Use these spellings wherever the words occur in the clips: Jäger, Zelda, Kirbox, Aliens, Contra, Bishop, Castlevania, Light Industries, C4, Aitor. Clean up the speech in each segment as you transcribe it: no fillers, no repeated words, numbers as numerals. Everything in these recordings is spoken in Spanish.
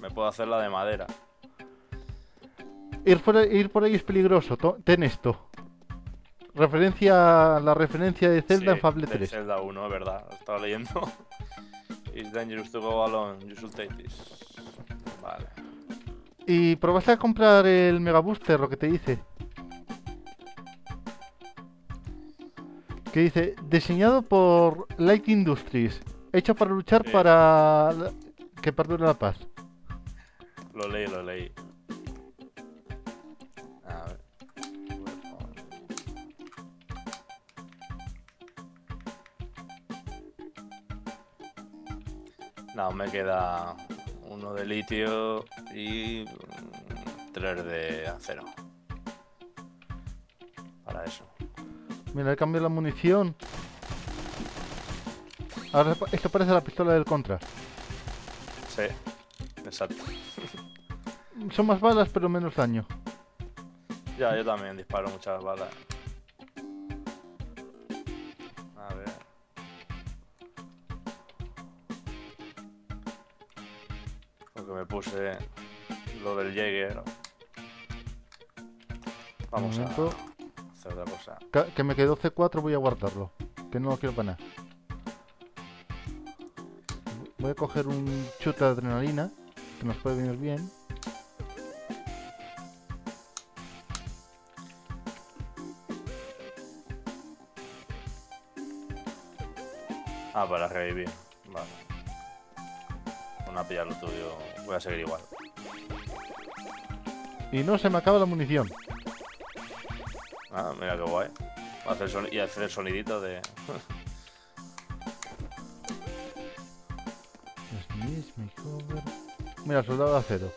Me puedo hacer la de madera. Ir por ahí es peligroso. Ten esto. La referencia de Zelda, sí, en Fable 3. Zelda 1, es verdad. Estaba leyendo. It's dangerous to go alone. You should take this. Vale. ¿Y probaste a comprar el Mega Booster, lo que te dice? Que dice, diseñado por Light Industries, hecho para luchar para que perdure la paz. Lo leí. A ver. No, me queda uno de litio y 3 de acero. Para eso. Mira, he cambiado la munición. Ahora esto parece la pistola del Contra. Sí, exacto. Son más balas, pero menos daño. Ya, yo también disparo muchas balas. A ver. Porque me puse lo del Jäger. Vamos a hacer otra cosa. Que me quedó C4, voy a guardarlo. Que no lo quiero para nada. Voy a coger un chute de adrenalina, que nos puede venir bien. Ah, para revivir. Vale. Vamos a pillar lo tuyo. Voy a seguir igual. Y no se me acaba la munición. Ah, mira qué guay. Va a hacer y hacer el sonidito de... Mira, soldado de acero.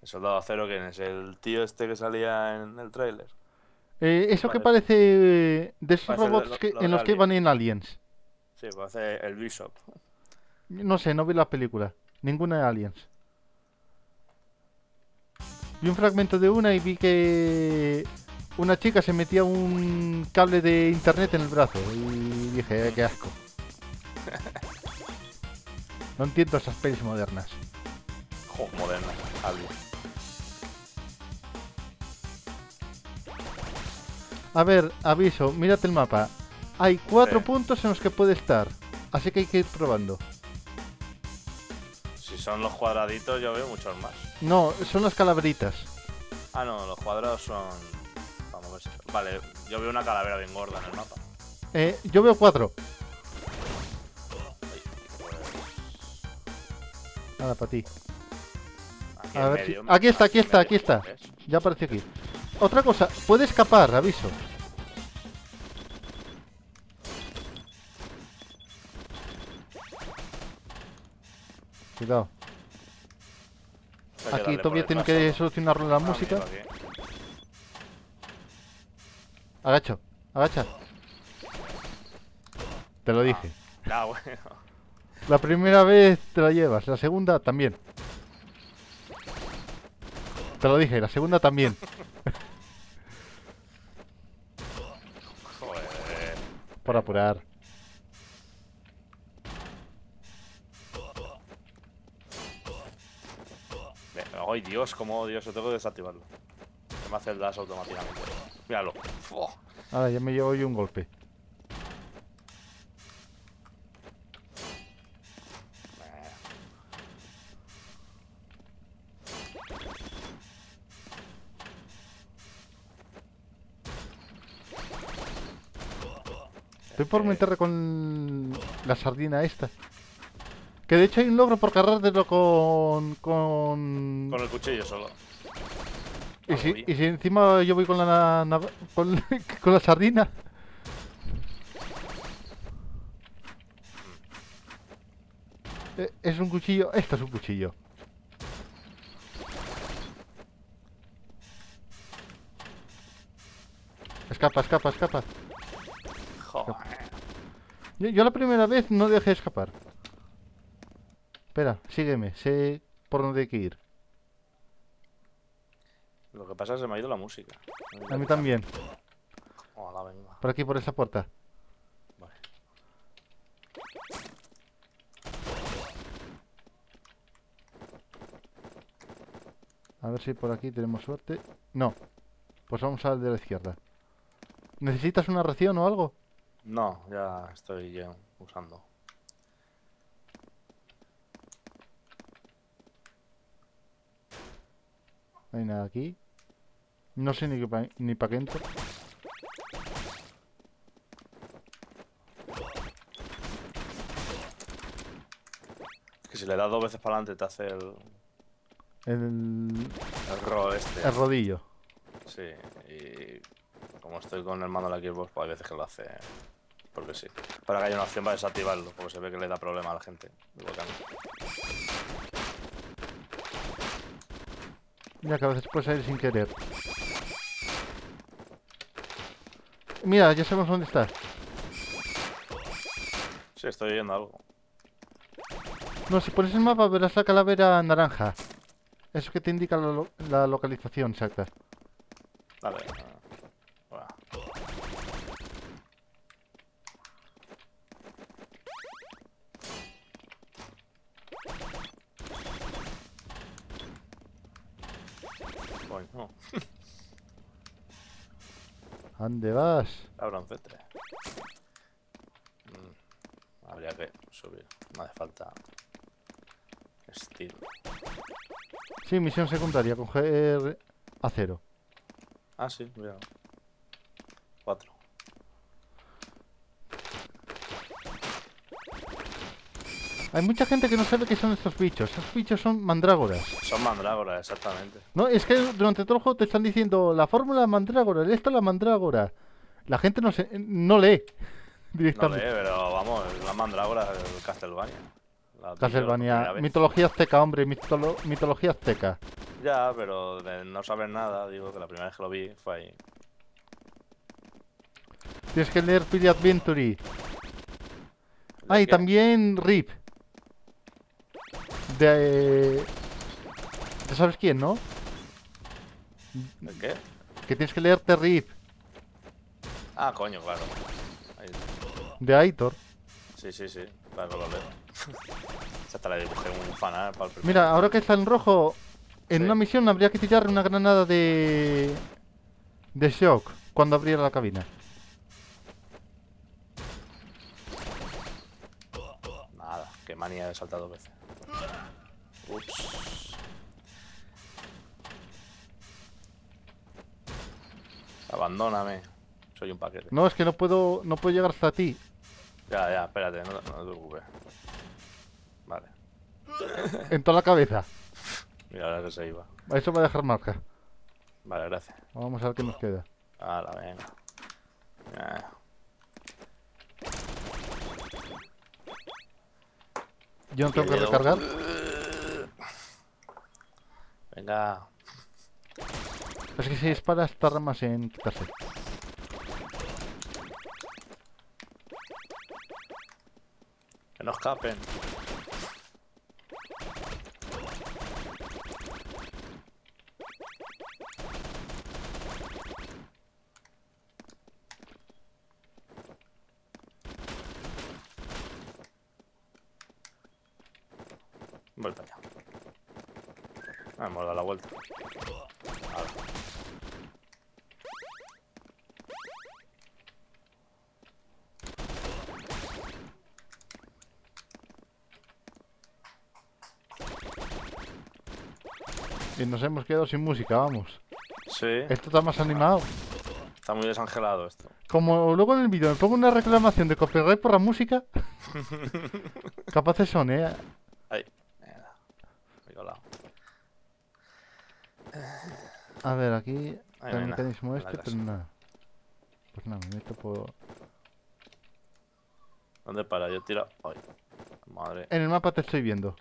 El soldado de acero, ¿quién es? ¿El tío este que salía en el tráiler? Eso que parece de esos robots en los que van en Aliens. Sí, parece el Bishop. No sé, no vi la película. Ninguna de Aliens. Vi un fragmento de una y vi que... una chica se metía un cable de internet en el brazo y dije, qué asco. No entiendo esas pelis modernas. Modernas, algo. A ver, aviso, mírate el mapa. Hay 4 puntos en los que puede estar, así que hay que ir probando. Si son los cuadraditos yo veo muchos más. No, son las calaveritas. Ah, no, los cuadrados son... Vale, yo veo una calavera bien gorda en el mapa. Yo veo 4. Nada, para ti. Aquí, a ver medio, si... aquí está. Ya apareció aquí. Otra cosa, puede escapar, aviso. Cuidado. Aquí todavía tienen que solucionarlo la música. Agacha. Te lo dije. No, bueno. La primera vez te la llevas, la segunda también. Te lo dije, la segunda también. Joder. Por apurar. Ay, Dios, como Dios, yo tengo que desactivarlo. Me hace el dash automáticamente. Míralo. ¡Oh! Ahora ya me llevo yo un golpe. Estoy por meterle con la sardina esta. Que de hecho hay un logro por cargártelo con el cuchillo solo. ¿Y si encima yo voy con la sardina? ¿Es un cuchillo? Esto es un cuchillo. Escapa. Joder. Yo la primera vez no dejé escapar. Espera, sígueme, sé por dónde hay que ir. Lo que pasa es que se me ha ido la música. A mí también. Por aquí, por esa puerta. Vale. A ver si por aquí tenemos suerte. No. Pues vamos al de la izquierda. ¿Necesitas una ración o algo? No, ya estoy ya usando. No hay nada aquí. No sé ni para qué entro. Es que si le das dos veces para adelante te hace el ro este. El rodillo. Sí, y como estoy con el mando de la Kirbox, pues hay veces que lo hace. Porque sí. Para que haya una opción para desactivarlo, porque se ve que le da problema a la gente. Mira que a veces puedes salir sin querer. Mira, ya sabemos dónde está. Sí, estoy oyendo algo. No, si pones el mapa verás la calavera naranja. Eso que te indica la localización exacta. Vale. No. ¿Dónde vas? Habrá un cetre. Habría que subir. No hace falta. Steel. Sí, misión secundaria. Coger acero. Ah, sí, mira. 4. Hay mucha gente que no sabe qué son estos bichos. Estos bichos son mandrágoras. Son mandrágoras, exactamente. No, es que durante todo el juego te están diciendo la fórmula mandrágora, esto es la mandrágora. La gente no lee directamente. No lee, pero vamos, la mandrágora del Castlevania. Castlevania, mitología azteca, hombre, mitología azteca. Ya, pero de no saber nada, digo que la primera vez que lo vi fue ahí. Tienes que leer Pili Adventure. Ah, y también RIP. ¿Ya sabes quién, no? ¿De qué? Que tienes que leerte RIP. Ah, coño, claro. Ahí. De Aitor. Sí, sí, sí. Claro, lo leo. Hasta le dibujé un fanal para el primer. Mira, ahora que está en rojo, en una misión habría que tirar una granada de shock cuando abriera la cabina. Nada, qué manía de saltar 2 veces. Ups. Abandóname. Soy un paquete. No, es que no puedo llegar hasta ti. Ya, espérate, no te preocupes. Vale. En toda la cabeza. Mira, ahora que se iba. Eso va a dejar marca. Vale, gracias. Vamos a ver qué nos queda. Ahora, venga. Yo no tengo que recargar. Venga. Es que si disparas tarda más en quitarse. Que no escapen. Vuelta ya. Vamos a dar la vuelta. Ahora. Y nos hemos quedado sin música, vamos. Sí. Esto está más animado. Está muy desangelado esto. Como luego en el vídeo me pongo una reclamación de copyright por la música. Capaces son, Ahí. A ver, aquí hay el mecanismo este, pero nada. Pues nada, me meto por... ¿Dónde para? Yo tiro... Ay, madre. En el mapa te estoy viendo.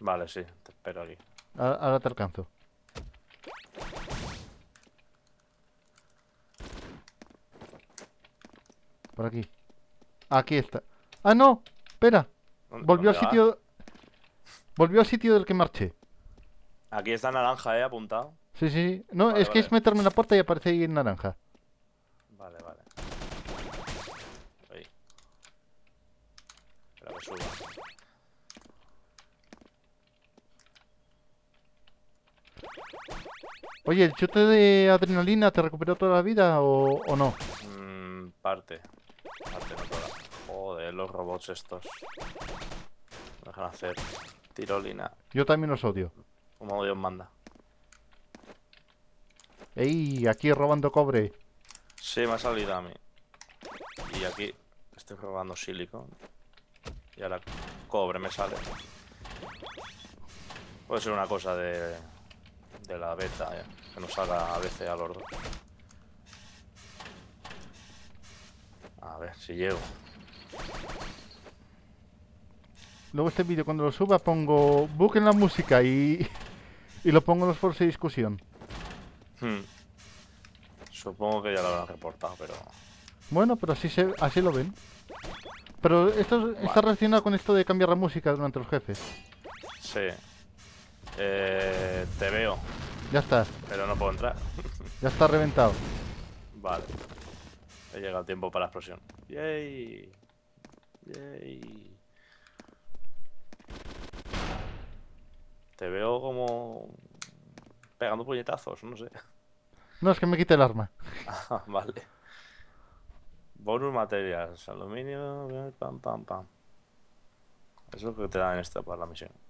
Vale, sí, te espero aquí. Ahora te alcanzo. Por aquí. Aquí está. ¡Ah, no! Espera. Volvió al sitio... Volvió al sitio del que marché. Aquí está naranja, apuntado. Sí, sí. No, vale, es que es meterme en la puerta y aparece ahí en naranja. que subas. Oye, ¿el chute de adrenalina te recuperó toda la vida o no? Parte no toda. Joder, los robots estos. Me dejan hacer tirolina. Yo también los odio. Como Dios manda. ¡Ey! Aquí robando cobre. Sí, me ha salido a mí. Y aquí estoy robando silicón. Y ahora cobre me sale. Puede ser una cosa de la beta, que nos salga a veces a los dos. A ver si llego. Luego este vídeo cuando lo suba pongo busquen la música y lo pongo en los foros de discusión. Supongo que ya lo habrán reportado, pero... Bueno, pero así lo ven. Pero esto está relacionado con esto de cambiar la música durante los jefes. Sí. Te veo. Ya está. Pero no puedo entrar. Ya está reventado. Vale. He llegado a tiempo para la explosión. ¡Yay! ¡Yay! Te veo como... pegando puñetazos, no sé. No, es que me quite el arma. Ah, vale. Bonus materiales, aluminio, pam, pam, pam. Eso es lo que te dan en esta para la misión.